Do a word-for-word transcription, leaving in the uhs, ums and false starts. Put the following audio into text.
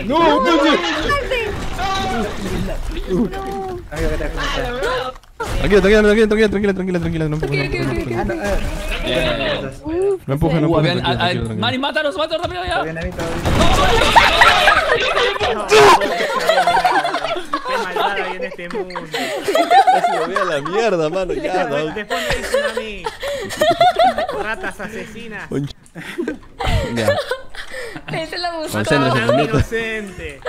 No, no, no, no. Tranquilo, tranquilo, tranquilo, tranquilo, tranquilo, tranquilo, tranquilo, no empujes. No empujes, no empujes. Mani, mátalos, mátalos rápido ya. Qué malvada hay en este mundo. Casi lo veo a la mierda, mano, ya, no. Te pones tsunami. Ratas asesinas. Ya. Es el abusador. Inocente.